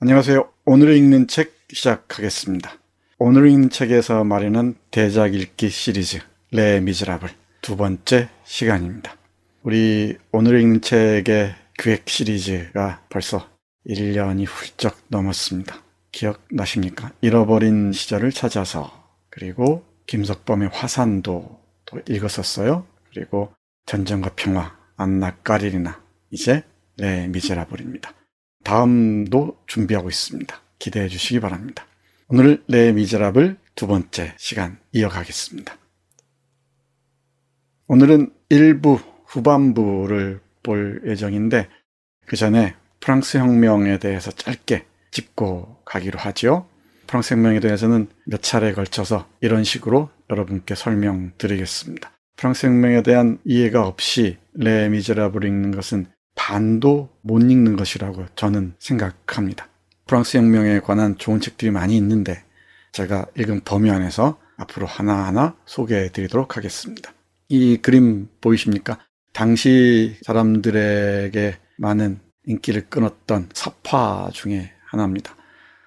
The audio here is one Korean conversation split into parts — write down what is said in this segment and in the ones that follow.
안녕하세요. 오늘 읽는 책 시작하겠습니다. 오늘 읽는 책에서 마련한 대작 읽기 시리즈 레 미제라블 두 번째 시간입니다. 우리 오늘 읽는 책의 기획 시리즈가 벌써 1년이 훌쩍 넘었습니다. 기억나십니까? 잃어버린 시절을 찾아서, 그리고 김석범의 화산도 읽었었어요. 그리고 전쟁과 평화, 안나 까레리나, 이제 레 미제라블입니다. 다음도 준비하고 있습니다. 기대해 주시기 바랍니다. 오늘 레 미제라블 두 번째 시간 이어가겠습니다. 오늘은 1부 후반부를 볼 예정인데, 그 전에 프랑스 혁명에 대해서 짧게 짚고 가기로 하지요. 프랑스 혁명에 대해서는 몇 차례에 걸쳐서 이런 식으로 여러분께 설명드리겠습니다. 프랑스 혁명에 대한 이해가 없이 레 미제라블 읽는 것은 반도 못 읽는 것이라고 저는 생각합니다. 프랑스 혁명에 관한 좋은 책들이 많이 있는데 제가 읽은 범위 안에서 앞으로 하나하나 소개해 드리도록 하겠습니다. 이 그림 보이십니까? 당시 사람들에게 많은 인기를 끊었던 삽화 중에 하나입니다.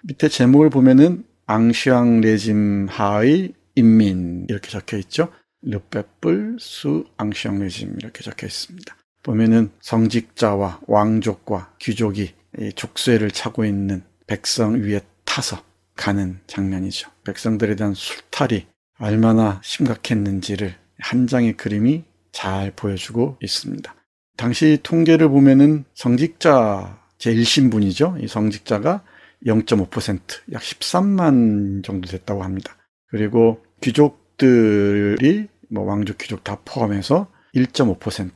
밑에 제목을 보면은 앙시앙 레짐 하의 인민 이렇게 적혀 있죠. 르페뿔 수 앙시앙 레짐 이렇게 적혀 있습니다. 보면은 성직자와 왕족과 귀족이 이 족쇄를 차고 있는 백성 위에 타서 가는 장면이죠. 백성들에 대한 술탈이 얼마나 심각했는지를 한 장의 그림이 잘 보여주고 있습니다. 당시 통계를 보면은 성직자 제1신분이죠. 이 성직자가 0.5%, 약 13만 정도 됐다고 합니다. 그리고 귀족들이 왕족, 귀족 다 포함해서 1.5%,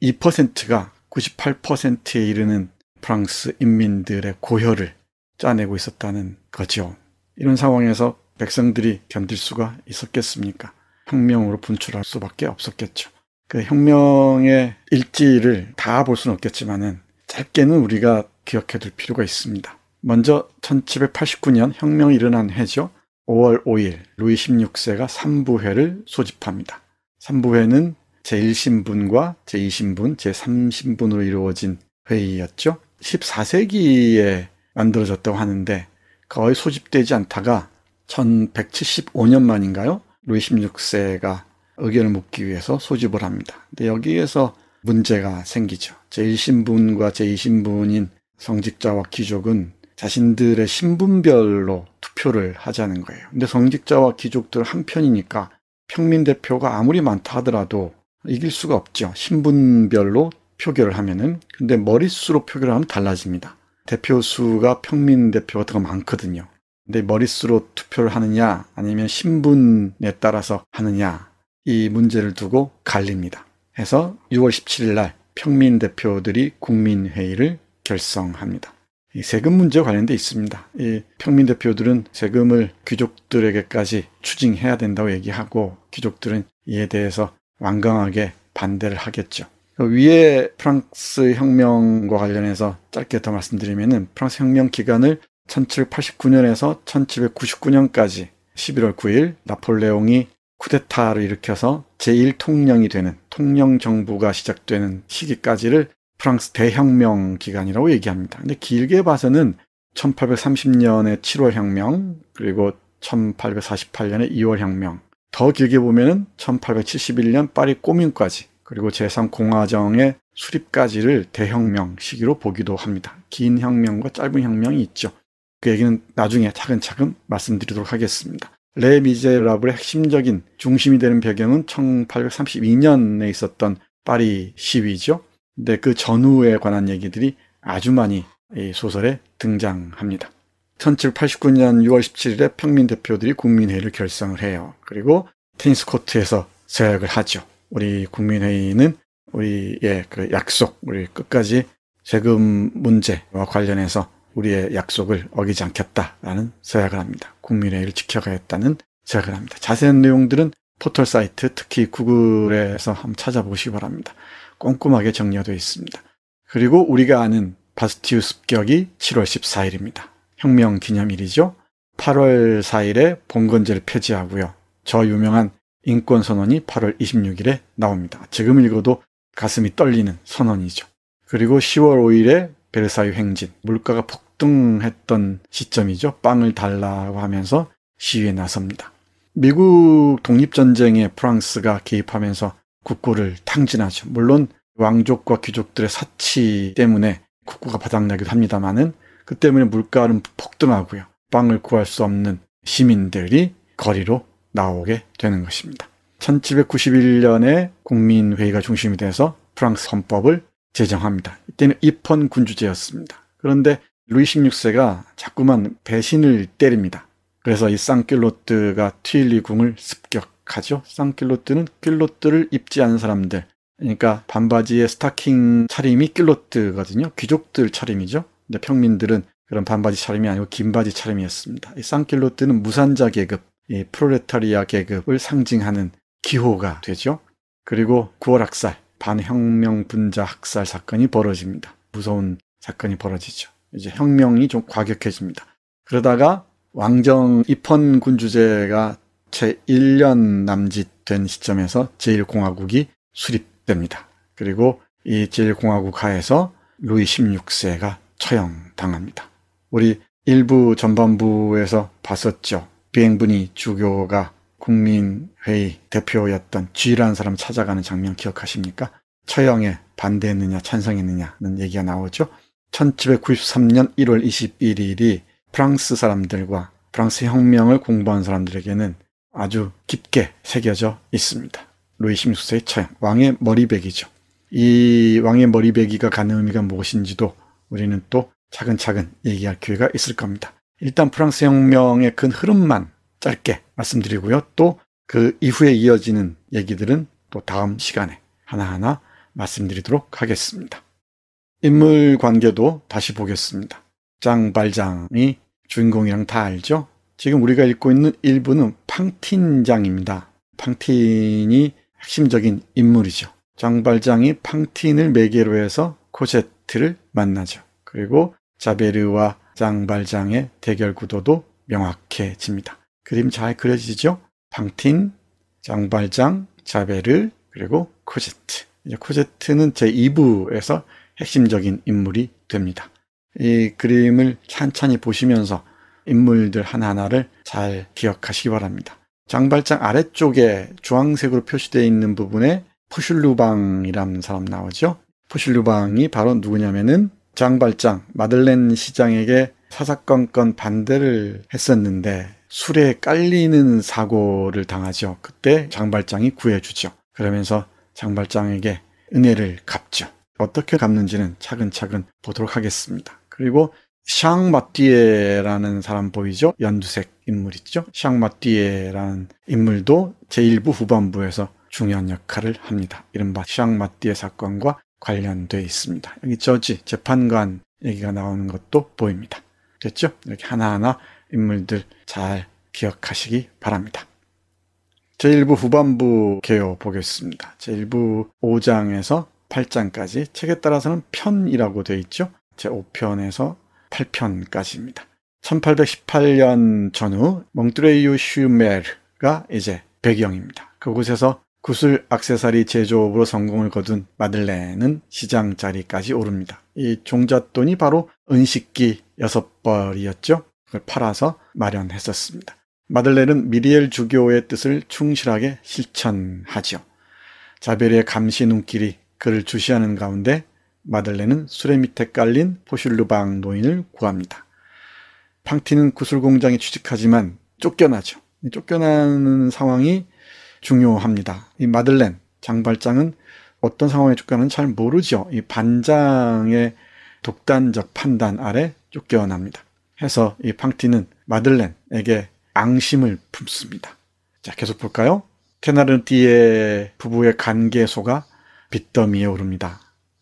2%가 98%에 이르는 프랑스 인민들의 고혈을 짜내고 있었다는 거죠. 이런 상황에서 백성들이 견딜 수가 있었겠습니까? 혁명으로 분출할 수밖에 없었겠죠. 그 혁명의 일지를 다 볼 수는 없겠지만은 짧게는 우리가 기억해둘 필요가 있습니다. 먼저 1789년 혁명이 일어난 해죠. 5월 5일 루이 16세가 삼부회를 소집합니다. 삼부회는 제1신분과 제2신분, 제3신분으로 이루어진 회의였죠. 14세기에 만들어졌다고 하는데 거의 소집되지 않다가 1175년 만인가요? 루이 16세가 의견을 묻기 위해서 소집을 합니다. 근데 여기에서 문제가 생기죠. 제1신분과 제2신분인 성직자와 귀족은 자신들의 신분별로 투표를 하자는 거예요. 근데 성직자와 귀족들 한편이니까 평민대표가 아무리 많다 하더라도 이길 수가 없죠. 신분별로 표결을 하면은. 근데 머릿수로 표결을 하면 달라집니다. 대표수가 평민대표가 더 많거든요. 근데 머릿수로 투표를 하느냐 아니면 신분에 따라서 하느냐, 이 문제를 두고 갈립니다. 해서 6월 17일 날 평민 대표들이 국민회의를 결성합니다. 이 세금 문제와 관련돼 있습니다. 이 평민 대표들은 세금을 귀족들에게까지 추징해야 된다고 얘기하고, 귀족들은 이에 대해서 완강하게 반대를 하겠죠. 위에 프랑스 혁명과 관련해서 짧게 더 말씀드리면은 프랑스 혁명 기간을 1789년에서 1799년까지 11월 9일 나폴레옹이 쿠데타를 일으켜서 제1통령이 되는, 통령정부가 시작되는 시기까지를 프랑스 대혁명 기간이라고 얘기합니다. 근데 길게 봐서는 1830년의 7월 혁명, 그리고 1848년의 2월 혁명, 더 길게 보면은 1871년 파리 꼬민까지, 그리고 제3공화정의 수립까지를 대혁명 시기로 보기도 합니다. 긴 혁명과 짧은 혁명이 있죠. 그 얘기는 나중에 차근차근 말씀드리도록 하겠습니다. 레 미제라블의 핵심적인 중심이 되는 배경은 1832년에 있었던 파리 시위죠. 근데 그 전후에 관한 얘기들이 아주 많이 이 소설에 등장합니다. 1789년 6월 17일에 평민 대표들이 국민회의를 결성을 해요. 그리고 테니스 코트에서 서약을 하죠. 우리 국민회의는 우리의 그 약속, 우리 끝까지 세금 문제와 관련해서 우리의 약속을 어기지 않겠다라는 서약을 합니다. 국민회의를 지켜가겠다는 서약을 합니다. 자세한 내용들은 포털 사이트, 특히 구글에서 한번 찾아보시기 바랍니다. 꼼꼼하게 정리가 되어 있습니다. 그리고 우리가 아는 바스티유 습격이 7월 14일입니다. 혁명 기념일이죠. 8월 4일에 봉건제를 폐지하고요. 저 유명한 인권선언이 8월 26일에 나옵니다. 지금 읽어도 가슴이 떨리는 선언이죠. 그리고 10월 5일에 베르사유 행진, 물가가 폭등했던 시점이죠. 빵을 달라고 하면서 시위에 나섭니다. 미국 독립전쟁에 프랑스가 개입하면서 국고를 탕진하죠. 물론 왕족과 귀족들의 사치 때문에 국고가 바닥나기도 합니다만은 그 때문에 물가는 폭등하고요. 빵을 구할 수 없는 시민들이 거리로 나오게 되는 것입니다. 1791년에 국민회의가 중심이 돼서 프랑스 헌법을 제정합니다. 이때는 입헌 군주제였습니다. 그런데 루이 16세가 자꾸만 배신을 때립니다. 그래서 이 쌍킬로트가 튀일리 궁을 습격하죠. 쌍킬로트는 킬로트를 입지 않은 사람들, 그러니까 반바지에 스타킹 차림이 킬로트거든요. 귀족들 차림이죠. 근데 평민들은 그런 반바지 차림이 아니고 긴바지 차림이었습니다. 이 쌍킬로트는 무산자 계급, 이 프롤레타리아 계급을 상징하는 기호가 되죠. 그리고 9월 학살, 반혁명 분자 학살 사건이 벌어집니다. 무서운 사건이 벌어지죠. 이제 혁명이 좀 과격해집니다. 그러다가 왕정 입헌 군주제가 채 1년 남짓 된 시점에서 제1공화국이 수립됩니다. 그리고 이 제1공화국 하에서 루이 16세가 처형당합니다. 우리 1부 전반부에서 봤었죠. 비행분이 주교가 국민회의 대표였던 쥐라는 사람 찾아가는 장면 기억하십니까? 처형에 반대했느냐 찬성했느냐는 얘기가 나오죠. 1793년 1월 21일이 프랑스 사람들과 프랑스 혁명을 공부한 사람들에게는 아주 깊게 새겨져 있습니다. 루이 16세의 처형, 왕의 머리베기죠. 이 왕의 머리베기가 갖는 의미가 무엇인지도 우리는 또 차근차근 얘기할 기회가 있을 겁니다. 일단 프랑스 혁명의 큰 흐름만 짧게 말씀드리고요. 또 그 이후에 이어지는 얘기들은 또 다음 시간에 하나하나 말씀드리도록 하겠습니다. 인물 관계도 다시 보겠습니다. 장발장이 주인공이랑 다 알죠? 지금 우리가 읽고 있는 일부는 팡틴장입니다. 팡틴이 핵심적인 인물이죠. 장발장이 팡틴을 매개로 해서 코제트를 만나죠. 그리고 자베르와 장발장의 대결 구도도 명확해집니다. 그림 잘 그려지죠? 팡틴, 장발장, 자베르, 그리고 코제트. 이제 코제트는 제2부에서 핵심적인 인물이 됩니다. 이 그림을 찬찬히 보시면서 인물들 하나하나를 잘 기억하시기 바랍니다. 장발장 아래쪽에 주황색으로 표시되어 있는 부분에 포슐르방이라는 사람 나오죠. 포슐르방이 바로 누구냐면은 장발장, 마들렌 시장에게 사사건건 반대를 했었는데 술에 깔리는 사고를 당하죠. 그때 장발장이 구해주죠. 그러면서 장발장에게 은혜를 갚죠. 어떻게 갚는지는 차근차근 보도록 하겠습니다. 그리고 샹 마띠에라는 사람 보이죠? 연두색 인물 있죠? 샹 마띠에라는 인물도 제1부 후반부에서 중요한 역할을 합니다. 이른바 샹 마띠에 사건과 관련돼 있습니다. 여기 저지, 재판관 얘기가 나오는 것도 보입니다. 됐죠? 이렇게 하나하나 인물들 잘 기억하시기 바랍니다. 제1부 후반부 개요 보겠습니다. 제1부 5장에서 8장까지, 책에 따라서는 편이라고 되어 있죠. 제5편에서 8편까지입니다. 1818년 전후 몽트레유 슈메르가 이제 배경입니다. 그곳에서 구슬 액세서리 제조업으로 성공을 거둔 마들렌은 시장 자리까지 오릅니다. 이 종잣돈이 바로 은식기 6벌이었죠. 그걸 팔아서 마련했었습니다. 마들렌은 미리엘 주교의 뜻을 충실하게 실천하죠. 자베르의 감시 눈길이 그를 주시하는 가운데 마들렌은 수레 밑에 깔린 포슐르방 노인을 구합니다. 팡틴은 구슬공장에 취직하지만 쫓겨나죠. 쫓겨나는 상황이 중요합니다. 이 마들렌, 장발장은 어떤 상황에 쫓겨나는지 잘 모르죠. 이 반장의 독단적 판단 아래 쫓겨납니다. 해서 이 팡틴은 마들렌에게 앙심을 품습니다. 자, 계속 볼까요? 테나르티에 부부의 관계소가 빚더미에 오릅니다.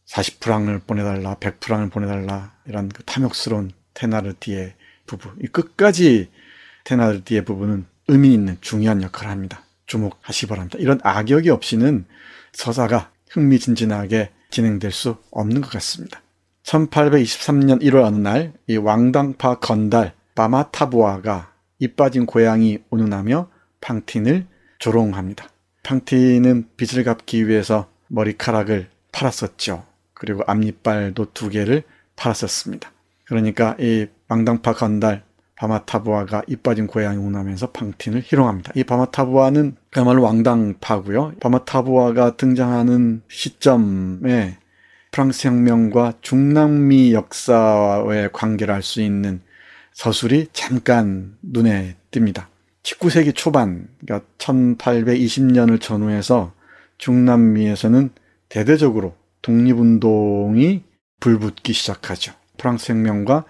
40프랑을 보내달라, 100프랑을 보내달라, 이런 그 탐욕스러운 테나르티에 부부. 이 끝까지 테나르티에 부부는 의미 있는 중요한 역할을 합니다. 주목하시기 바랍니다. 이런 악역이 없이는 서사가 흥미진진하게 진행될 수 없는 것 같습니다. 1823년 1월 어느 날 이 왕당파 건달 바마타부아가 입 빠진 고양이 운운하며 팡틴을 조롱합니다. 팡틴은 빚을 갚기 위해서 머리카락을 팔았었죠. 그리고 앞니빨도 2개를 팔았었습니다. 그러니까 이 망당파 건달 바마타부아가 이빠진 고향이 오남에서 팡틴을 희롱합니다. 이 바마타부아는 그야말로 왕당파고요. 바마타부아가 등장하는 시점에 프랑스 혁명과 중남미 역사의 관계를 알 수 있는 서술이 잠깐 눈에 띕니다. 19세기 초반, 그러니까 1820년을 전후해서 중남미에서는 대대적으로 독립운동이 불붙기 시작하죠. 프랑스 혁명과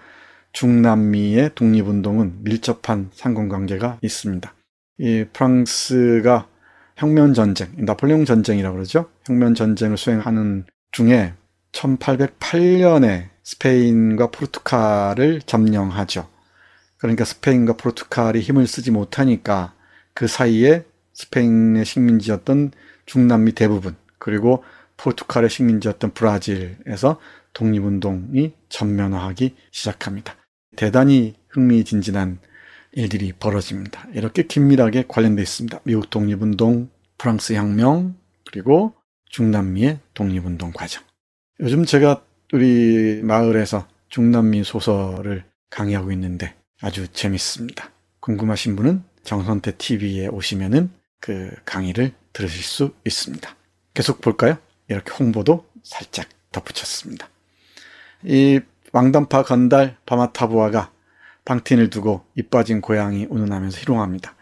중남미의 독립운동은 밀접한 상관관계가 있습니다. 이 프랑스가 혁명전쟁, 나폴레옹 전쟁이라고 그러죠. 혁명전쟁을 수행하는 중에 1808년에 스페인과 포르투갈을 점령하죠. 그러니까 스페인과 포르투갈이 힘을 쓰지 못하니까 그 사이에 스페인의 식민지였던 중남미 대부분, 그리고 포르투갈의 식민지였던 브라질에서 독립운동이 전면화하기 시작합니다. 대단히 흥미진진한 일들이 벌어집니다. 이렇게 긴밀하게 관련되어 있습니다. 미국 독립운동, 프랑스 혁명, 그리고 중남미의 독립운동 과정. 요즘 제가 우리 마을에서 중남미 소설을 강의하고 있는데 아주 재밌습니다. 궁금하신 분은 정선태 TV에 오시면은 그 강의를 들으실 수 있습니다. 계속 볼까요? 이렇게 홍보도 살짝 덧붙였습니다. 이 왕단파 건달 바마타부아가 팡틴을 두고 이빠진 고양이 운운하면서 희롱합니다.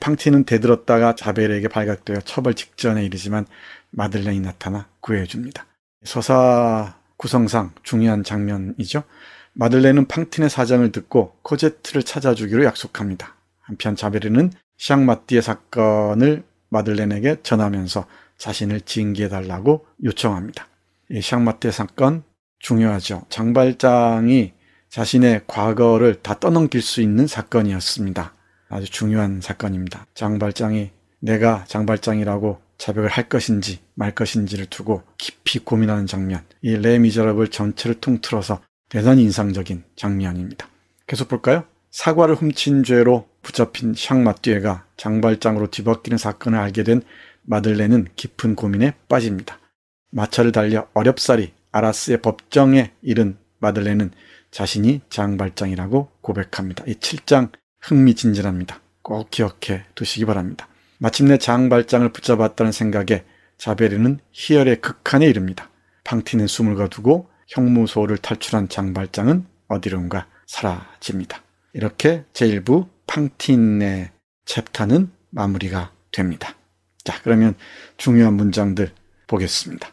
팡틴은 대들었다가 자베르에게 발각되어 처벌 직전에 이르지만 마들렌이 나타나 구해줍니다. 서사 구성상 중요한 장면이죠. 마들렌은 팡틴의 사정을 듣고 코제트를 찾아주기로 약속합니다. 한편 자베르는 샹 마띠에 사건을 마들렌에게 전하면서 자신을 징계해달라고 요청합니다. 이 샹 마띠에 사건 중요하죠. 장발장이 자신의 과거를 다 떠넘길 수 있는 사건이었습니다. 아주 중요한 사건입니다. 장발장이 내가 장발장이라고 자백을 할 것인지 말 것인지를 두고 깊이 고민하는 장면. 이 레 미제라블 전체를 통틀어서 대단히 인상적인 장면입니다. 계속 볼까요? 사과를 훔친 죄로 붙잡힌 샹 마띠에가 장발장으로 뒤바뀌는 사건을 알게 된 마들렌은 깊은 고민에 빠집니다. 마차를 달려 어렵사리 아라스의 법정에 이른 마들렌은 자신이 장발장이라고 고백합니다. 이 7장 흥미진진합니다. 꼭 기억해 두시기 바랍니다. 마침내 장발장을 붙잡았다는 생각에 자베르는 희열의 극한에 이릅니다. 팡틴은 숨을 거두고 형무소를 탈출한 장발장은 어디론가 사라집니다. 이렇게 제1부 팡틴의 챕터는 마무리가 됩니다. 자, 그러면 중요한 문장들 보겠습니다.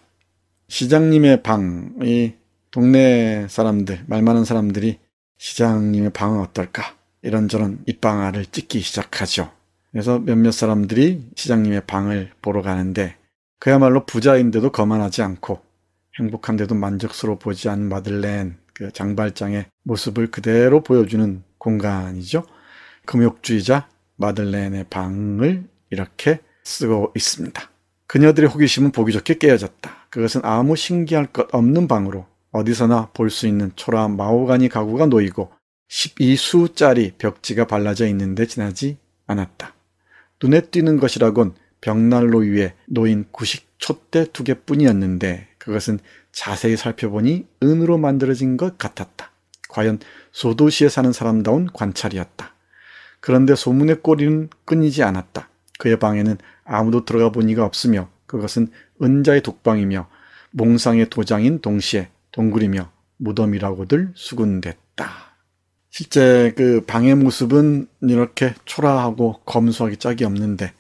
시장님의 방이 동네 사람들, 말 많은 사람들이 시장님의 방은 어떨까? 이런저런 입방아를 찍기 시작하죠. 그래서 몇몇 사람들이 시장님의 방을 보러 가는데 그야말로 부자인데도 거만하지 않고 행복한데도 만족스러워 보지 않은 마들렌, 그 장발장의 모습을 그대로 보여주는 공간이죠. 금욕주의자 마들렌의 방을 이렇게 쓰고 있습니다. 그녀들의 호기심은 보기 좋게 깨어졌다. 그것은 아무 신기할 것 없는 방으로 어디서나 볼 수 있는 초라한 마호가니 가구가 놓이고 12수짜리 벽지가 발라져 있는데 지나지 않았다. 눈에 띄는 것이라곤 벽난로 위에 놓인 구식 촛대 2개뿐이었는데 그것은 자세히 살펴보니 은으로 만들어진 것 같았다. 과연 소도시에 사는 사람다운 관찰이었다. 그런데 소문의 꼬리는 끊이지 않았다. 그의 방에는 아무도 들어가 본 이가 없으며 그것은 은자의 독방이며 몽상의 도장인 동시에 동굴이며 무덤이라고들 수군댔다. 실제 그 방의 모습은 이렇게 초라하고 검소하기 짝이 없는데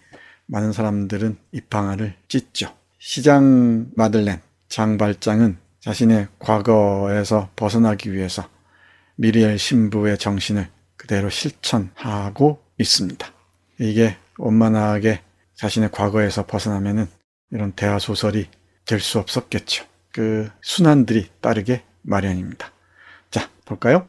많은 사람들은 입방아를 찢죠. 시장 마들렌, 장발장은 자신의 과거에서 벗어나기 위해서 미리엘 신부의 정신을 그대로 실천하고 있습니다. 이게 원만하게 자신의 과거에서 벗어나면은 이런 대화 소설이 될 수 없었겠죠. 그 순환들이 따르게 마련입니다. 자, 볼까요?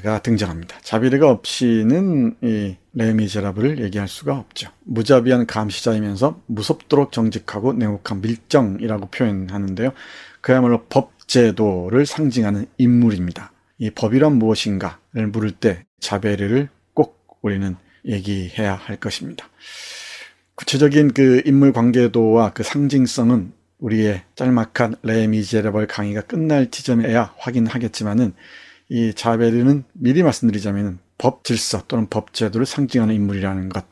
자베르가 등장합니다. 자베르가 없이는 이 레 미제라블을 얘기할 수가 없죠. 무자비한 감시자이면서 무섭도록 정직하고 냉혹한 밀정이라고 표현하는데요. 그야말로 법제도를 상징하는 인물입니다. 이 법이란 무엇인가를 물을 때 자베르를 꼭 우리는 얘기해야 할 것입니다. 구체적인 그 인물 관계도와 그 상징성은 우리의 짤막한 레 미제라블 강의가 끝날 지점에야 확인하겠지만은 이 자베르는 미리 말씀드리자면 법 질서 또는 법 제도를 상징하는 인물이라는 것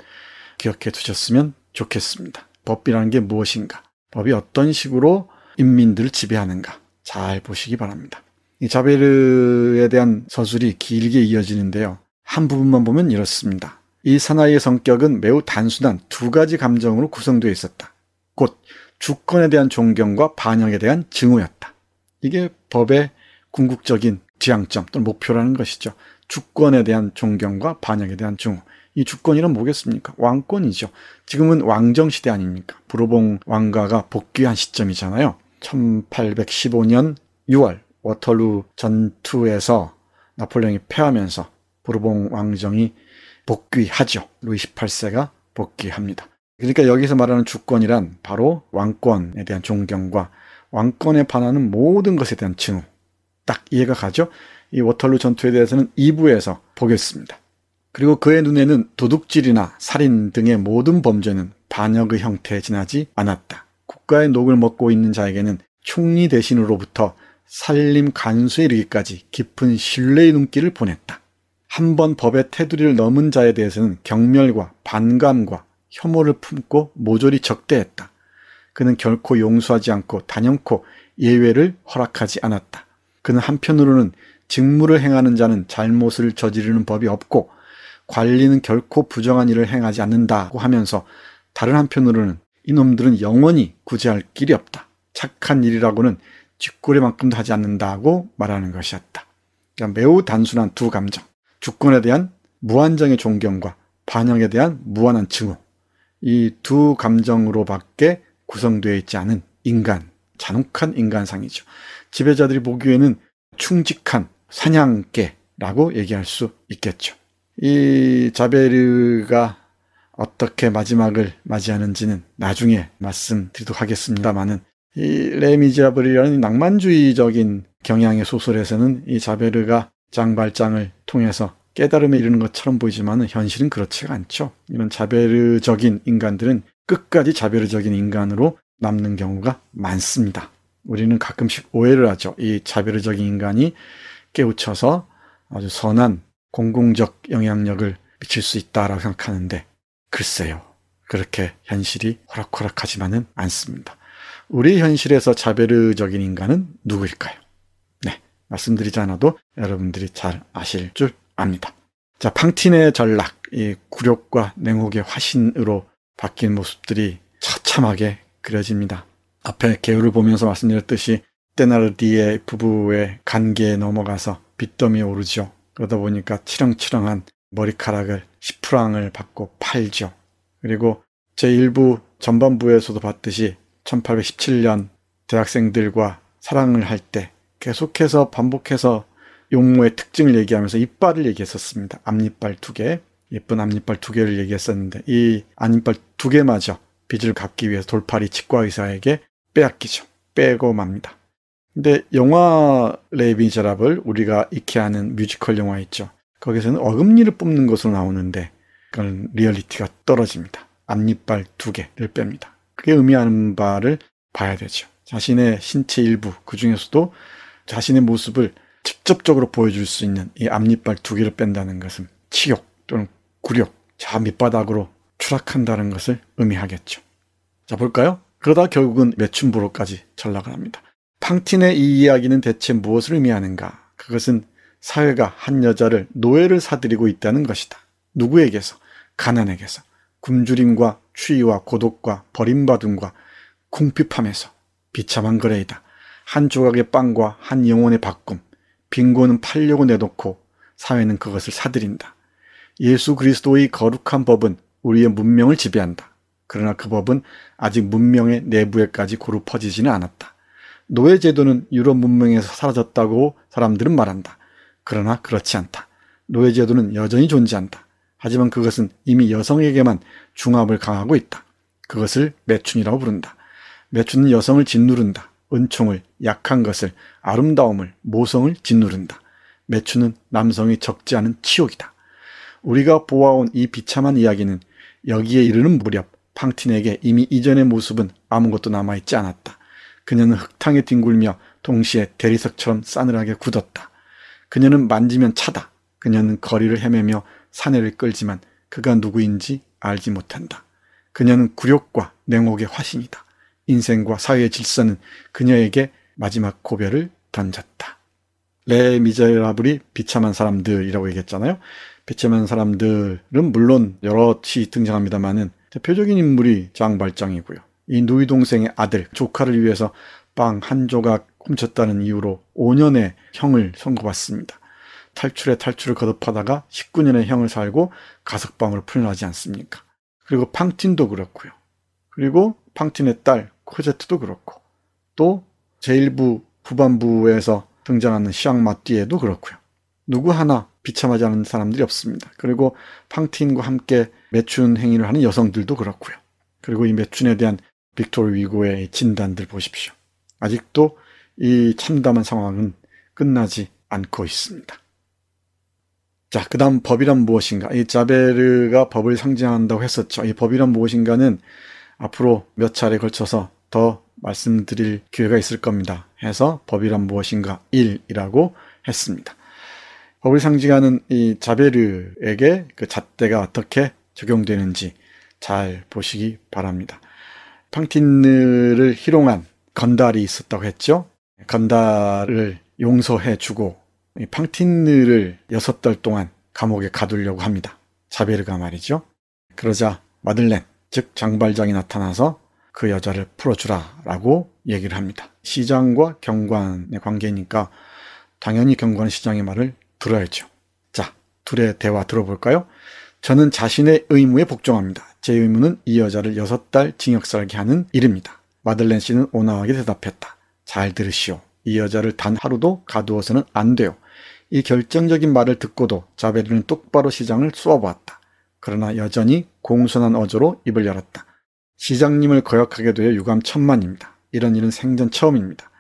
기억해 두셨으면 좋겠습니다. 법이라는 게 무엇인가, 법이 어떤 식으로 인민들을 지배하는가 잘 보시기 바랍니다. 이 자베르에 대한 서술이 길게 이어지는데요. 한 부분만 보면 이렇습니다. 이 사나이의 성격은 매우 단순한 두 가지 감정으로 구성되어 있었다. 곧 주권에 대한 존경과 반역에 대한 증오였다. 이게 법의 궁극적인 지향점 또는 목표라는 것이죠. 주권에 대한 존경과 반역에 대한 증오. 이 주권이란 뭐겠습니까? 왕권이죠. 지금은 왕정시대 아닙니까? 부르봉 왕가가 복귀한 시점이잖아요. 1815년 6월 워털루 전투에서 나폴레옹이 패하면서 부르봉 왕정이 복귀하죠. 루이 18세가 복귀합니다. 그러니까 여기서 말하는 주권이란 바로 왕권에 대한 존경과 왕권에 반하는 모든 것에 대한 증오. 딱 이해가 가죠? 이 워털루 전투에 대해서는 2부에서 보겠습니다. 그리고 그의 눈에는 도둑질이나 살인 등의 모든 범죄는 반역의 형태에 지나지 않았다. 국가의 녹을 먹고 있는 자에게는 총리 대신으로부터 살림 간수에 이르기까지 깊은 신뢰의 눈길을 보냈다. 한 번 법의 테두리를 넘은 자에 대해서는 경멸과 반감과 혐오를 품고 모조리 적대했다. 그는 결코 용서하지 않고 단연코 예외를 허락하지 않았다. 그는 한편으로는 직무를 행하는 자는 잘못을 저지르는 법이 없고 관리는 결코 부정한 일을 행하지 않는다고 하면서 다른 한편으로는 이놈들은 영원히 구제할 길이 없다. 착한 일이라고는 쥐꼬리만큼도 하지 않는다고 말하는 것이었다. 그러니까 매우 단순한 두 감정. 주권에 대한 무한정의 존경과 반역에 대한 무한한 증오. 이 두 감정으로밖에 구성되어 있지 않은 인간, 잔혹한 인간상이죠. 지배자들이 보기에는 충직한 사냥개라고 얘기할 수 있겠죠. 이 자베르가 어떻게 마지막을 맞이하는지는 나중에 말씀드리도록 하겠습니다만은, 이 레 미제라블이라는 낭만주의적인 경향의 소설에서는 이 자베르가 장발장을 통해서 깨달음에 이르는 것처럼 보이지만 현실은 그렇지가 않죠. 이런 자베르적인 인간들은 끝까지 자베르적인 인간으로 남는 경우가 많습니다. 우리는 가끔씩 오해를 하죠. 이 자베르적인 인간이 깨우쳐서 아주 선한 공공적 영향력을 미칠 수 있다라고 생각하는데, 글쎄요, 그렇게 현실이 호락호락하지만은 않습니다. 우리 현실에서 자베르적인 인간은 누구일까요? 네, 말씀드리지 않아도 여러분들이 잘 아실 줄 압니다. 자, 팡틴의 전락, 이 굴욕과 냉혹의 화신으로 바뀐 모습들이 처참하게 그려집니다. 앞에 개요를 보면서 말씀드렸듯이 테나르디의 부부의 관계에 넘어가서 빚더미에 오르죠. 그러다 보니까 치렁치렁한 머리카락을 10프랑을 받고 팔죠. 그리고 제1부 전반부에서도 봤듯이 1817년 대학생들과 사랑을 할 때 계속해서 반복해서 용모의 특징을 얘기하면서 이빨을 얘기했었습니다. 앞니빨 2개, 예쁜 앞니빨 2개를 얘기했었는데, 이 앞니빨 2개마저 빚을 갚기 위해서 돌팔이 치과의사에게 빼앗기죠. 빼고 맙니다. 근데 영화 레 미제라블, 우리가 익히 아는 뮤지컬 영화 있죠. 거기서는 어금니를 뽑는 것으로 나오는데 그건 리얼리티가 떨어집니다. 앞니빨 2개를 뺍니다. 그게 의미하는 바를 봐야 되죠. 자신의 신체 일부, 그 중에서도 자신의 모습을 직접적으로 보여줄 수 있는 이 앞니빨 2개를 뺀다는 것은 치욕 또는 굴욕, 저 밑바닥으로 추락한다는 것을 의미하겠죠. 자, 볼까요? 그러다 결국은 매춘부로까지 전락을 합니다. 팡틴의 이 이야기는 대체 무엇을 의미하는가? 그것은 사회가 한 여자를, 노예를 사들이고 있다는 것이다. 누구에게서? 가난에게서. 굶주림과 추위와 고독과 버림받음과 궁핍함에서. 비참한 거래이다. 한 조각의 빵과 한 영혼의 바꿈. 빈곤은 팔려고 내놓고 사회는 그것을 사들인다. 예수 그리스도의 거룩한 법은 우리의 문명을 지배한다. 그러나 그 법은 아직 문명의 내부에까지 고루 퍼지지는 않았다. 노예 제도는 유럽 문명에서 사라졌다고 사람들은 말한다. 그러나 그렇지 않다. 노예 제도는 여전히 존재한다. 하지만 그것은 이미 여성에게만 중압을 강하고 있다. 그것을 매춘이라고 부른다. 매춘은 여성을 짓누른다. 은총을, 약한 것을, 아름다움을, 모성을 짓누른다. 매춘은 남성이 적지 않은 치욕이다. 우리가 보아온 이 비참한 이야기는 여기에 이르는 무렵 팡틴에게 이미 이전의 모습은 아무것도 남아있지 않았다. 그녀는 흙탕에 뒹굴며 동시에 대리석처럼 싸늘하게 굳었다. 그녀는 만지면 차다. 그녀는 거리를 헤매며 사내를 끌지만 그가 누구인지 알지 못한다. 그녀는 굴욕과 냉혹의 화신이다. 인생과 사회의 질서는 그녀에게 마지막 고별을 던졌다. 레 미제라블이 비참한 사람들이라고 얘기했잖아요. 비참한 사람들은 물론 여럿이 등장합니다만은 대표적인 인물이 장발장이고요. 이 누이 동생의 아들, 조카를 위해서 빵 한 조각 훔쳤다는 이유로 5년의 형을 선고받습니다. 탈출에 탈출을 거듭하다가 19년의 형을 살고 가석방으로 풀려나지 않습니까? 그리고 팡틴도 그렇고요. 그리고 팡틴의 딸 코제트도 그렇고 또 제1부 후반부에서 등장하는 샹 마띠에도 그렇고요. 누구 하나 비참하지 않은 사람들이 없습니다. 그리고 팡틴과 함께 매춘 행위를 하는 여성들도 그렇고요. 그리고 이 매춘에 대한 빅토르 위고의 진단들 보십시오. 아직도 이 참담한 상황은 끝나지 않고 있습니다. 자, 그 다음 법이란 무엇인가? 이 자베르가 법을 상징한다고 했었죠. 이 법이란 무엇인가는 앞으로 몇 차례 걸쳐서 더 말씀드릴 기회가 있을 겁니다. 해서 법이란 무엇인가 1이라고 했습니다. 법을 상징하는 이 자베르에게 그 잣대가 어떻게 적용되는지 잘 보시기 바랍니다. 팡틴을 희롱한 건달이 있었다고 했죠. 건달을 용서해주고 이 팡틴을 6달 동안 감옥에 가두려고 합니다. 자베르가 말이죠. 그러자 마들렌, 즉 장발장이 나타나서 그 여자를 풀어주라 라고 얘기를 합니다. 시장과 경관의 관계니까 당연히 경관 시장의 말을 들어야죠. 자, 둘의 대화 들어볼까요? 저는 자신의 의무에 복종합니다. 제 의무는 이 여자를 6달 징역 살게 하는 일입니다. 마들렌 씨는 온화하게 대답했다. 잘 들으시오. 이 여자를 단 하루도 가두어서는 안 돼요. 이 결정적인 말을 듣고도 자베르는 똑바로 시장을 쏘아보았다. 그러나 여전히 공손한 어조로 입을 열었다. 시장님을 거역하게 되어 유감 천만입니다. 이런 일은 생전 처음입니다.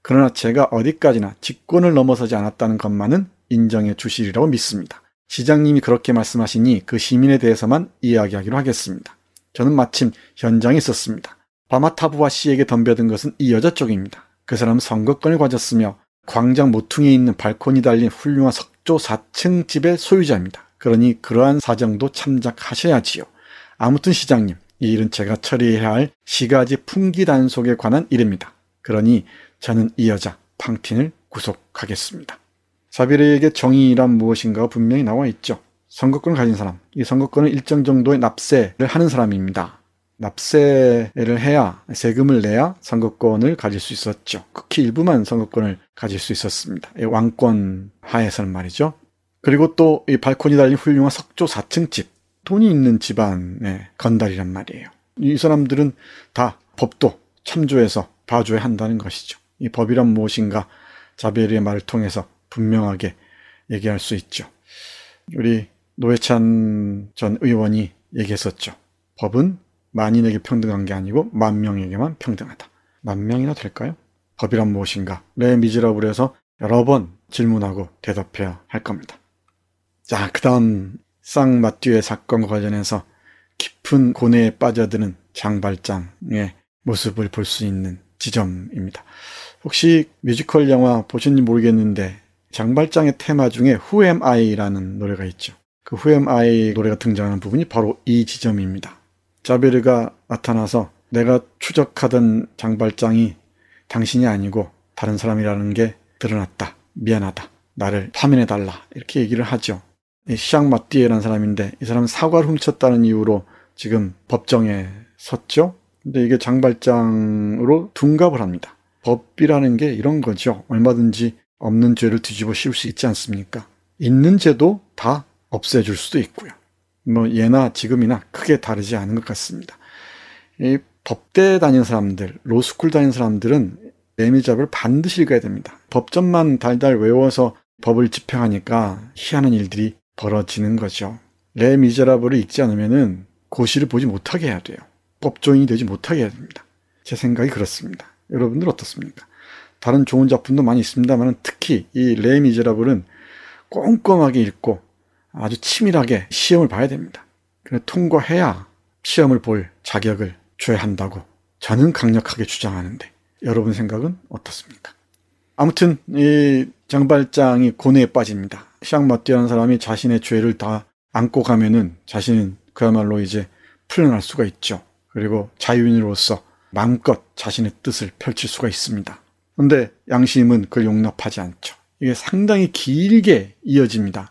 그러나 제가 어디까지나 직권을 넘어서지 않았다는 것만은 인정해 주시리라고 믿습니다. 시장님이 그렇게 말씀하시니 그 시민에 대해서만 이야기하기로 하겠습니다. 저는 마침 현장에 있었습니다. 바마타부아 씨에게 덤벼든 것은 이 여자 쪽입니다. 그 사람은 선거권을 가졌으며 광장 모퉁이에 있는 발코니 달린 훌륭한 석조 4층 집의 소유자입니다. 그러니 그러한 사정도 참작하셔야지요. 아무튼 시장님, 이 일은 제가 처리해야 할 4가지 풍기단속에 관한 일입니다. 그러니 저는 이 여자 팡틴을 구속하겠습니다. 자베르에게 정의란 무엇인가가 분명히 나와 있죠. 선거권을 가진 사람, 이 선거권은 일정 정도의 납세를 하는 사람입니다. 납세를 해야, 세금을 내야 선거권을 가질 수 있었죠. 극히 일부만 선거권을 가질 수 있었습니다. 왕권 하에서는 말이죠. 그리고 또 이 발코니 달린 훌륭한 석조 4층 집, 돈이 있는 집안의 건달이란 말이에요. 이 사람들은 다 법도 참조해서 봐줘야 한다는 것이죠. 이 법이란 무엇인가 자베르의 말을 통해서 분명하게 얘기할 수 있죠. 우리 노회찬 전 의원이 얘기했었죠. 법은 만인에게 평등한 게 아니고 만명에게만 평등하다. 만명이나 될까요? 법이란 무엇인가? 레 미제라블에서 여러 번 질문하고 대답해야 할 겁니다. 자, 그 다음 쌍 마띠의 사건과 관련해서 깊은 고뇌에 빠져드는 장발장의 모습을 볼 수 있는 지점입니다. 혹시 뮤지컬 영화 보셨는지 모르겠는데 장발장의 테마 중에 Who Am I라는 노래가 있죠. 그 Who Am I 노래가 등장하는 부분이 바로 이 지점입니다. 자베르가 나타나서 내가 추적하던 장발장이 당신이 아니고 다른 사람이라는 게 드러났다. 미안하다. 나를 파면해달라. 이렇게 얘기를 하죠. 샹 마띠에라는 사람인데 이 사람은 사과를 훔쳤다는 이유로 지금 법정에 섰죠. 근데 이게 장발장으로 둔갑을 합니다. 법이라는 게 이런 거죠. 얼마든지 없는 죄를 뒤집어 씌울 수 있지 않습니까? 있는 죄도 다 없애줄 수도 있고요. 뭐 예나 지금이나 크게 다르지 않은 것 같습니다. 이 법대 다니는 사람들, 로스쿨 다니는 사람들은 레 미제라블을 반드시 읽어야 됩니다. 법전만 달달 외워서 법을 집행하니까 희한한 일들이 벌어지는 거죠. 레 미제라블을 읽지 않으면은 고시를 보지 못하게 해야 돼요. 법조인이 되지 못하게 해야 됩니다. 제 생각이 그렇습니다. 여러분들 어떻습니까? 다른 좋은 작품도 많이 있습니다만 특히 이 레 미제라블은 꼼꼼하게 읽고 아주 치밀하게 시험을 봐야 됩니다. 그래서 통과해야 시험을 볼 자격을 줘야 한다고 저는 강력하게 주장하는데 여러분 생각은 어떻습니까? 아무튼 이 장발장이 고뇌에 빠집니다. 샹 마띠에라는 사람이 자신의 죄를 다 안고 가면은 자신은 그야말로 이제 풀려날 수가 있죠. 그리고 자유인으로서 마음껏 자신의 뜻을 펼칠 수가 있습니다. 그런데 양심은 그걸 용납하지 않죠. 이게 상당히 길게 이어집니다.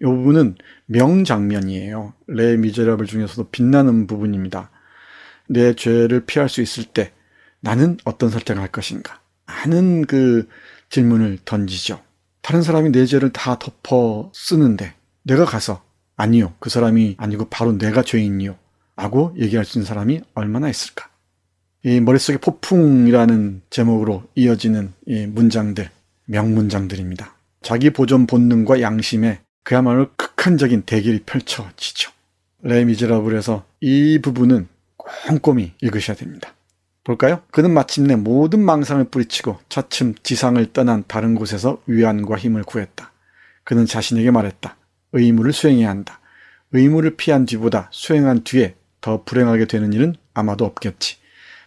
이 부분은 명장면이에요. 레 미제라블 중에서도 빛나는 부분입니다. 내 죄를 피할 수 있을 때 나는 어떤 선택을 할 것인가 하는 그 질문을 던지죠. 다른 사람이 내 죄를 다 덮어 쓰는데 내가 가서 아니요, 그 사람이 아니고 바로 내가 죄인이요 라고 얘기할 수 있는 사람이 얼마나 있을까. 이 머릿속에 폭풍이라는 제목으로 이어지는 이 문장들, 명문장들입니다. 자기 보존 본능과 양심에 그야말로 극한적인 대결이 펼쳐지죠. 레 미제라블에서 이 부분은 꼼꼼히 읽으셔야 됩니다. 볼까요? 그는 마침내 모든 망상을 뿌리치고 차츰 지상을 떠난 다른 곳에서 위안과 힘을 구했다. 그는 자신에게 말했다. 의무를 수행해야 한다. 의무를 피한 뒤보다 수행한 뒤에 더 불행하게 되는 일은 아마도 없겠지.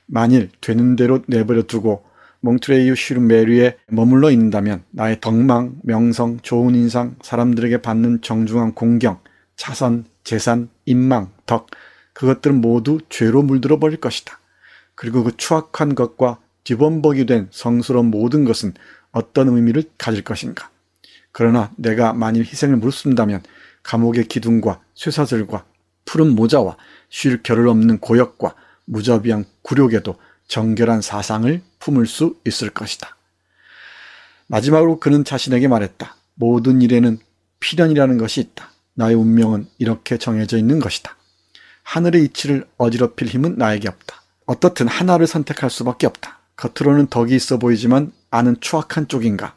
만일 되는 대로 내버려 두고 몽트레이유 슈르메르에 머물러 있는다면 나의 덕망, 명성, 좋은 인상, 사람들에게 받는 정중한 공경, 자선, 재산, 인망, 덕, 그것들은 모두 죄로 물들어 버릴 것이다. 그리고 그 추악한 것과 뒤범벅이 된 성스러운 모든 것은 어떤 의미를 가질 것인가. 그러나 내가 만일 희생을 무릅쓴다면 감옥의 기둥과 쇠사슬과 푸른 모자와 쉴 겨를 없는 고역과 무자비한 굴욕에도 정결한 사상을 품을 수 있을 것이다. 마지막으로 그는 자신에게 말했다. 모든 일에는 필연이라는 것이 있다. 나의 운명은 이렇게 정해져 있는 것이다. 하늘의 이치를 어지럽힐 힘은 나에게 없다. 어떻든 하나를 선택할 수밖에 없다. 겉으로는 덕이 있어 보이지만 아는 추악한 쪽인가,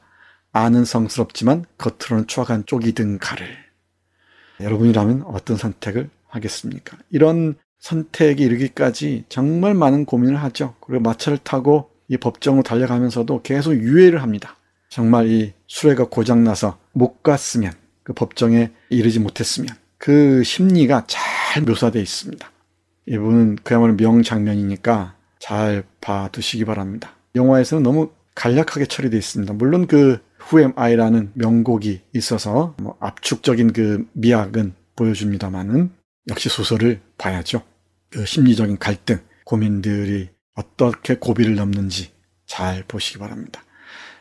아는 성스럽지만 겉으로는 추악한 쪽이든가를. 여러분이라면 어떤 선택을 하겠습니까? 이런 선택이 이르기까지 정말 많은 고민을 하죠. 그리고 마차를 타고 이 법정으로 달려가면서도 계속 유예를 합니다. 정말 이 수레가 고장나서 못 갔으면, 그 법정에 이르지 못했으면, 그 심리가 잘 묘사되어 있습니다. 이 부분은 그야말로 명장면이니까 잘 봐두시기 바랍니다. 영화에서는 너무 간략하게 처리되어 있습니다. 물론 그 Who Am I라는 명곡이 있어서 뭐 압축적인 그 미학은 보여줍니다만은 역시 소설을 봐야죠. 그 심리적인 갈등, 고민들이 어떻게 고비를 넘는지 잘 보시기 바랍니다.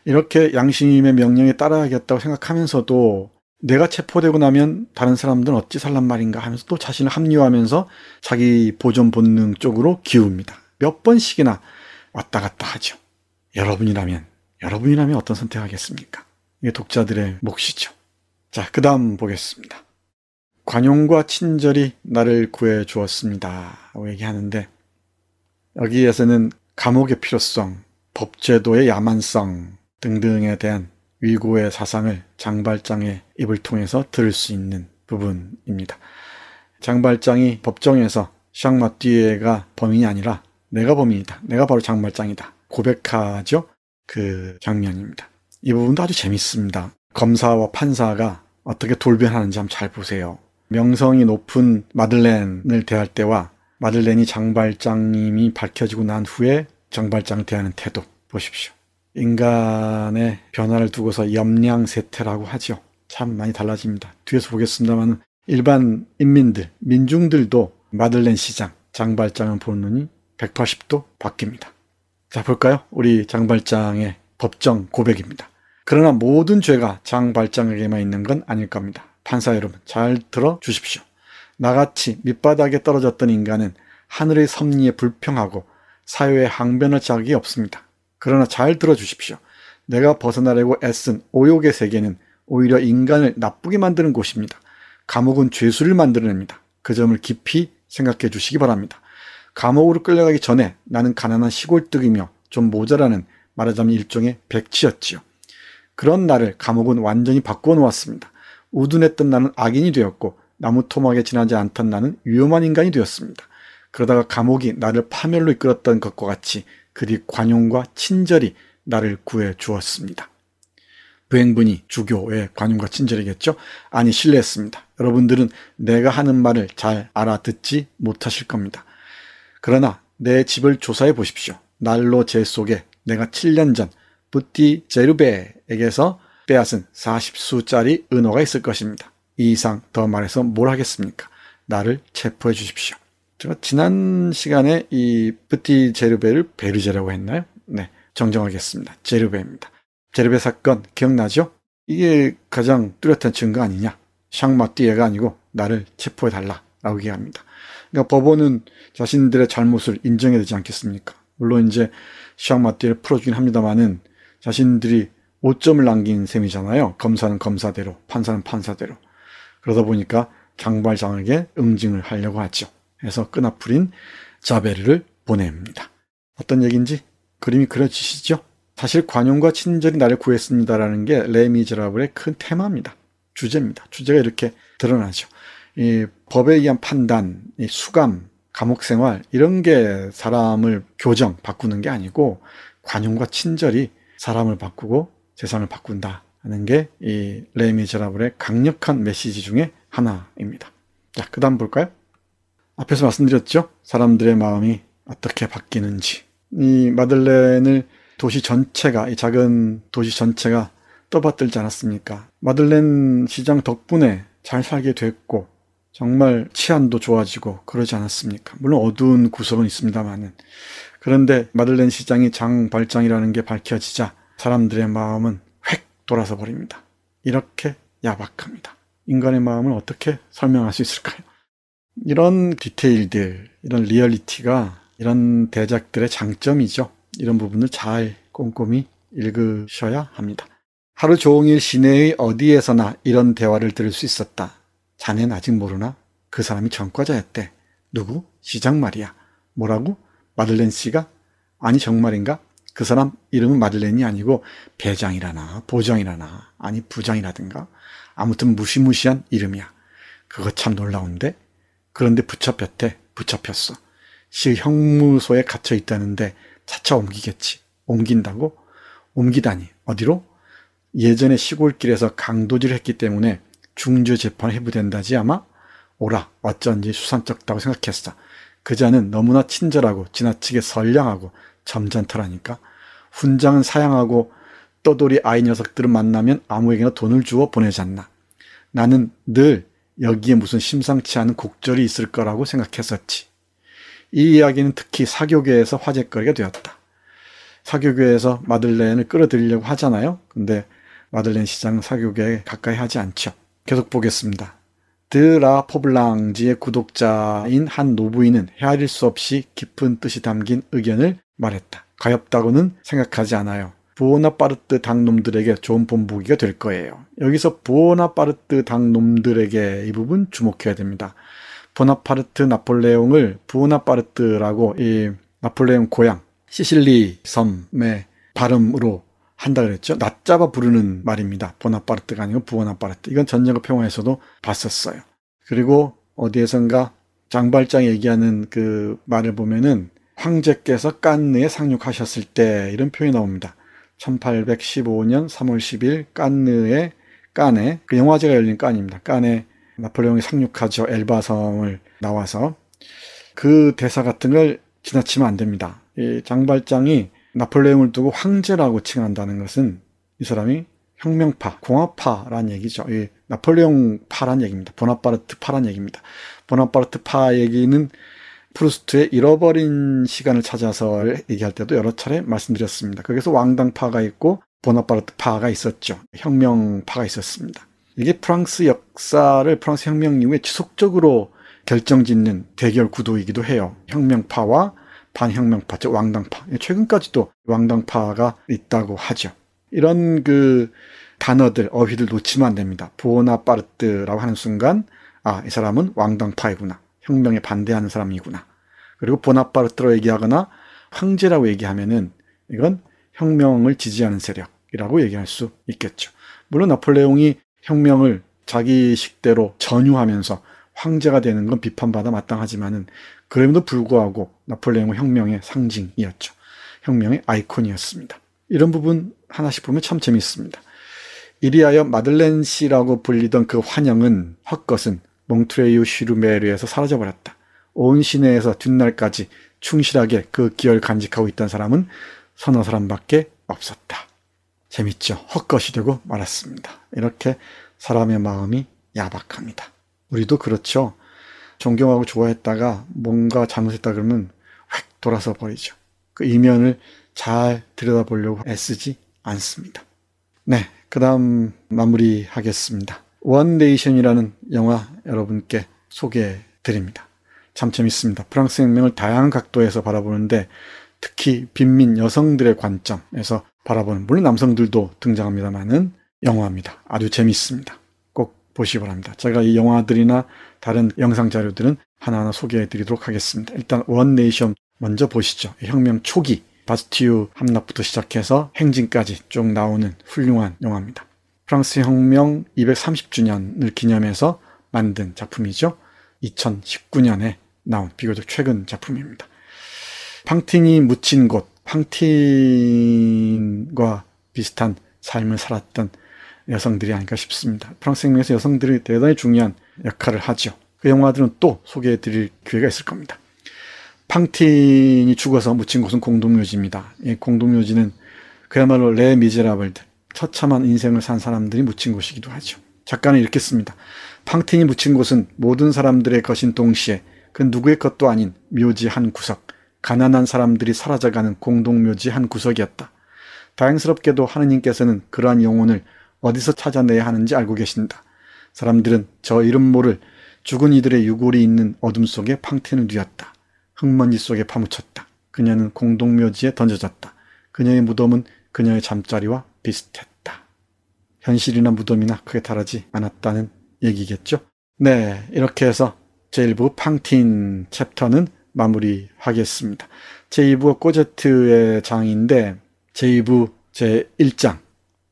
이렇게 양심의 명령에 따라야겠다고 생각하면서도 내가 체포되고 나면 다른 사람들은 어찌 살란 말인가 하면서 또 자신을 합리화하면서 자기 보존 본능 쪽으로 기웁니다. 몇 번씩이나 왔다 갔다 하죠. 여러분이라면 어떤 선택하겠습니까? 이게 독자들의 몫이죠. 자, 그 다음 보겠습니다. 관용과 친절이 나를 구해 주었습니다 라고 얘기하는데, 여기에서는 감옥의 필요성, 법제도의 야만성 등등에 대한 위고의 사상을 장발장의 입을 통해서 들을 수 있는 부분입니다. 장발장이 법정에서 샹 마띠에가 범인이 아니라 내가 범인이다, 내가 바로 장발장이다 고백하죠. 그 장면입니다. 이 부분도 아주 재밌습니다. 검사와 판사가 어떻게 돌변하는지 한번 잘 보세요. 명성이 높은 마들렌을 대할 때와 마들렌이 장발장님이 밝혀지고 난 후에 장발장을 대하는 태도 보십시오. 인간의 변화를 두고서 염량세태라고 하죠. 참 많이 달라집니다. 뒤에서 보겠습니다만 일반 인민들, 민중들도 마들렌 시장, 장발장을 보는 눈이 180도 바뀝니다. 자, 볼까요? 우리 장발장의 법정 고백입니다. 그러나 모든 죄가 장발장에게만 있는 건 아닐 겁니다. 판사 여러분, 잘 들어주십시오. 나같이 밑바닥에 떨어졌던 인간은 하늘의 섭리에 불평하고 사회의 항변할 자격이 없습니다. 그러나 잘 들어주십시오. 내가 벗어나려고 애쓴 오욕의 세계는 오히려 인간을 나쁘게 만드는 곳입니다. 감옥은 죄수를 만들어냅니다. 그 점을 깊이 생각해 주시기 바랍니다. 감옥으로 끌려가기 전에 나는 가난한 시골뜨기며 좀 모자라는, 말하자면 일종의 백치였지요. 그런 나를 감옥은 완전히 바꾸어 놓았습니다. 우둔했던 나는 악인이 되었고 나무토막에 지나지 않던 나는 위험한 인간이 되었습니다. 그러다가 감옥이 나를 파멸로 이끌었던 것과 같이 그리 관용과 친절이 나를 구해 주었습니다. 부행분이 주교의 관용과 친절이겠죠? 아니, 실례했습니다. 여러분들은 내가 하는 말을 잘 알아듣지 못하실 겁니다. 그러나 내 집을 조사해 보십시오. 난로 제 속에 내가 7년 전 부티 제르베에게서 빼앗은 40수짜리 은어가 있을 것입니다. 이 이상 더 말해서 뭘 하겠습니까? 나를 체포해 주십시오. 제가 지난 시간에 이 부티 제르베를 베르제라고 했나요? 네, 정정하겠습니다. 제르베입니다. 제르베 사건 기억나죠? 이게 가장 뚜렷한 증거 아니냐? 샹 마띠에가 아니고 나를 체포해 달라라고 얘기합니다. 그러니까 법원은 자신들의 잘못을 인정해야 되지 않겠습니까? 물론 이제 샹 마띠에를 풀어주긴 합니다만은 자신들이 오점을 남긴 셈이잖아요. 검사는 검사대로, 판사는 판사대로. 그러다 보니까 장발장에게 응징을 하려고 하죠. 해서 끈아풀인 자베르를 보냅니다. 어떤 얘기인지 그림이 그려지시죠? 사실 관용과 친절이 나를 구했습니다라는 게 레 미제라블의 큰 테마입니다. 주제입니다. 주제가 이렇게 드러나죠. 이 법에 의한 판단, 이 수감, 감옥생활 이런 게 사람을 교정, 바꾸는 게 아니고 관용과 친절이 사람을 바꾸고 세상을 바꾼다 하는 게 이 레 미제라블의 강력한 메시지 중에 하나입니다. 자, 그 다음 볼까요? 앞에서 말씀드렸죠? 사람들의 마음이 어떻게 바뀌는지. 이 마들렌을 도시 전체가, 이 작은 도시 전체가 떠받들지 않았습니까? 마들렌 시장 덕분에 잘 살게 됐고 정말 치안도 좋아지고 그러지 않았습니까? 물론 어두운 구석은 있습니다만은. 그런데 마들렌 시장이 장발장이라는 게 밝혀지자 사람들의 마음은 획 돌아서 버립니다. 이렇게 야박합니다. 인간의 마음을 어떻게 설명할 수 있을까요? 이런 디테일들, 이런 리얼리티가 이런 대작들의 장점이죠. 이런 부분을 잘 꼼꼼히 읽으셔야 합니다. 하루 종일 시내의 어디에서나 이런 대화를 들을 수 있었다. 자넨 아직 모르나? 그 사람이 전과자였대. 누구? 시장 말이야. 뭐라고? 마들렌 씨가? 아니 정말인가? 그 사람 이름은 마들렌이 아니고 배장이라나 보장이라나 아니 부장이라든가 아무튼 무시무시한 이름이야. 그거 참 놀라운데? 그런데 붙잡혔대. 붙잡혔어. 시 형무소에 갇혀 있다는데 차차 옮기겠지. 옮긴다고? 옮기다니. 어디로? 예전에 시골길에서 강도질을 했기 때문에 중죄 재판에 해부된다지 아마? 오라. 어쩐지 수상쩍다고 생각했어. 그자는 너무나 친절하고 지나치게 선량하고 점잖더라니까. 훈장은 사양하고 떠돌이 아이 녀석들을 만나면 아무에게나 돈을 주어 보내잖나. 나는 늘 여기에 무슨 심상치 않은 곡절이 있을 거라고 생각했었지. 이 이야기는 특히 사교계에서 화제거리가 되었다. 사교계에서 마들렌을 끌어들이려고 하잖아요. 근데 마들렌 시장은 사교계에 가까이 하지 않죠. 계속 보겠습니다. 드라 포블랑지의 구독자인 한 노부인은 헤아릴 수 없이 깊은 뜻이 담긴 의견을 말했다. 가엾다고는 생각하지 않아요. 보나파르트 당놈들에게 좋은 본보기가 될 거예요. 여기서 보나파르트 당놈들에게 이 부분 주목해야 됩니다. 보나파르트 나폴레옹을 보나파르트라고 이 나폴레옹 고향 시실리 섬의 발음으로 한다고 그랬죠. 낮잡아 부르는 말입니다. 보나파르트가 아니고 부오나파르트. 이건 전쟁과 평화에서도 봤었어요. 그리고 어디에선가 장발장 얘기하는 그 말을 보면은 황제께서 깐느에 상륙하셨을 때 이런 표현이 나옵니다. 1815년 3월 10일 깐느의 깐에 그 영화제가 열린 깐입니다. 깐에 나폴레옹이 상륙하죠. 엘바섬을 나와서 그 대사 같은 걸 지나치면 안 됩니다. 이 장발장이 나폴레옹을 두고 황제라고 칭한다는 것은 이 사람이 혁명파, 공화파란 얘기죠. 이 나폴레옹파란 얘기입니다. 보나파르트파란 얘기입니다. 보나파르트파 얘기는 프루스트의 잃어버린 시간을 찾아서 얘기할 때도 여러 차례 말씀드렸습니다. 거기서 왕당파가 있고 보나파르트파가 있었죠. 혁명파가 있었습니다. 이게 프랑스 역사를 프랑스 혁명 이후에 지속적으로 결정짓는 대결 구도이기도 해요. 혁명파와 반혁명파, 즉 왕당파. 최근까지도 왕당파가 있다고 하죠. 이런 그 단어들, 어휘들 놓치면 안 됩니다. 보나파르트라고 하는 순간 아, 이 사람은 왕당파이구나. 혁명에 반대하는 사람이구나. 그리고 보나파르트로 얘기하거나 황제라고 얘기하면은 이건 혁명을 지지하는 세력이라고 얘기할 수 있겠죠. 물론 나폴레옹이 혁명을 자기 식대로 전유하면서 황제가 되는 건 비판받아 마땅하지만은 그럼에도 불구하고 나폴레옹은 혁명의 상징이었죠. 혁명의 아이콘이었습니다. 이런 부분 하나씩 보면 참 재미있습니다. 이리하여 마들렌 씨라고 불리던 그 환영은 헛것은 몽트레유 슈르메르에서 사라져버렸다. 온 시내에서 뒷날까지 충실하게 그 기여를 간직하고 있던 사람은 서너 사람밖에 없었다. 재밌죠. 헛것이 되고 말았습니다. 이렇게 사람의 마음이 야박합니다. 우리도 그렇죠. 존경하고 좋아했다가 뭔가 잘못했다 그러면 획 돌아서 버리죠. 그 이면을 잘 들여다보려고 애쓰지 않습니다. 네, 그 다음 마무리하겠습니다. 원데이션이라는 영화 여러분께 소개해드립니다. 참 재밌습니다. 프랑스 혁명을 다양한 각도에서 바라보는데 특히 빈민 여성들의 관점에서 바라보는, 물론 남성들도 등장합니다만은 영화입니다. 아주 재밌습니다. 꼭 보시기 바랍니다. 제가 이 영화들이나 다른 영상 자료들은 하나하나 소개해드리도록 하겠습니다. 일단 원데이션 먼저 보시죠. 혁명 초기 바스티유 함락부터 시작해서 행진까지 쭉 나오는 훌륭한 영화입니다. 프랑스 혁명 230주년을 기념해서 만든 작품이죠. 2019년에 나온 비교적 최근 작품입니다. 팡틴이 묻힌 곳, 팡틴과 비슷한 삶을 살았던 여성들이 아닐까 싶습니다. 프랑스 혁명에서 여성들이 대단히 중요한 역할을 하죠. 그 영화들은 또 소개해드릴 기회가 있을 겁니다. 팡틴이 죽어서 묻힌 곳은 공동묘지입니다. 이 공동묘지는 그야말로 레 미제라블들, 처참한 인생을 산 사람들이 묻힌 곳이기도 하죠. 작가는 이렇게 씁니다. 팡틴이 묻힌 곳은 모든 사람들의 것인 동시에 그 누구의 것도 아닌 묘지 한 구석, 가난한 사람들이 사라져가는 공동묘지 한 구석이었다. 다행스럽게도 하느님께서는 그러한 영혼을 어디서 찾아내야 하는지 알고 계신다. 사람들은 저 이름 모를 죽은 이들의 유골이 있는 어둠 속에 팡틴을 뉘었다. 흙먼지 속에 파묻혔다. 그녀는 공동묘지에 던져졌다. 그녀의 무덤은 그녀의 잠자리와 비슷했다. 현실이나 무덤이나 크게 다르지 않았다는 얘기겠죠. 네, 이렇게 해서 제1부 팡틴 챕터는 마무리하겠습니다. 제2부가 코제트의 장인데 제2부 제1장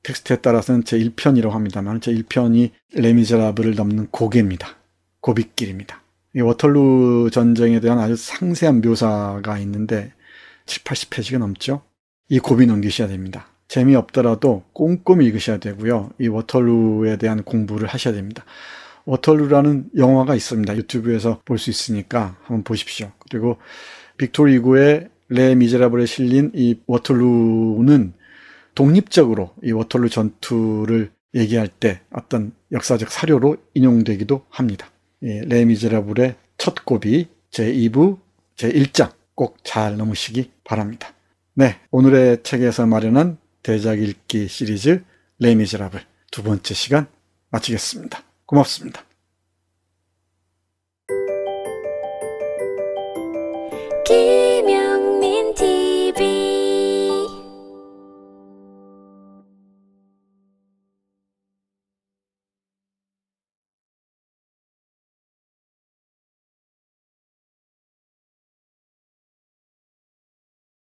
텍스트에 따라서는 제1편이라고 합니다만 제1편이 레미제라블을 넘는 고개입니다. 고빗길입니다. 이 워털루 전쟁에 대한 아주 상세한 묘사가 있는데 70-80페이지가 넘죠. 이 고비 넘기셔야 됩니다. 재미없더라도 꼼꼼히 읽으셔야 되고요. 이 워털루에 대한 공부를 하셔야 됩니다. 워털루라는 영화가 있습니다. 유튜브에서 볼 수 있으니까 한번 보십시오. 그리고 빅토르 이고의 레 미제라블에 실린 이 워털루는 독립적으로 이 워털루 전투를 얘기할 때 어떤 역사적 사료로 인용되기도 합니다. 예, 레 미제라블의 첫 고비 제2부 제1장 꼭 잘 넘으시기 바랍니다. 네, 오늘의 책에서 마련한 대작 읽기 시리즈 레 미제라블 두 번째 시간 마치겠습니다. 고맙습니다.